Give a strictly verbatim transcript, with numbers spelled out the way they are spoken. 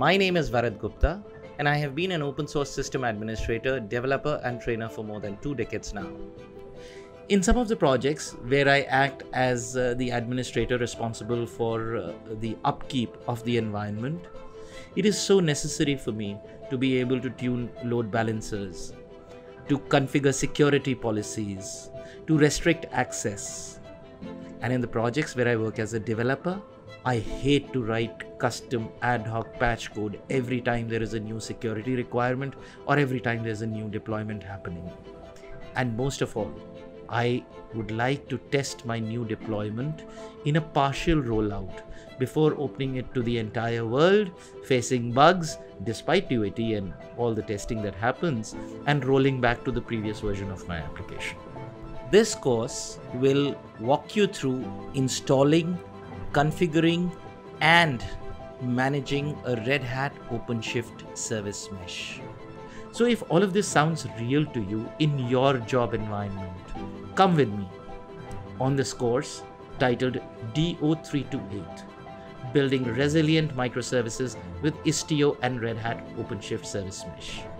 My name is Varad Gupta, and I have been an open source system administrator, developer, and trainer for more than two decades now. In some of the projects where I act as uh, the administrator responsible for uh, the upkeep of the environment, it is so necessary for me to be able to tune load balancers, to configure security policies, to restrict access. And in the projects where I work as a developer, I hate to write custom ad hoc patch code every time there is a new security requirement or every time there's a new deployment happening. And most of all, I would like to test my new deployment in a partial rollout before opening it to the entire world, facing bugs despite D O three twenty-eight and all the testing that happens, and rolling back to the previous version of my application. This course will walk you through installing, configuring, and managing a Red Hat OpenShift Service Mesh. So if all of this sounds real to you in your job environment, come with me on this course titled D O three twenty-eight, Building Resilient Microservices with Istio and Red Hat OpenShift Service Mesh.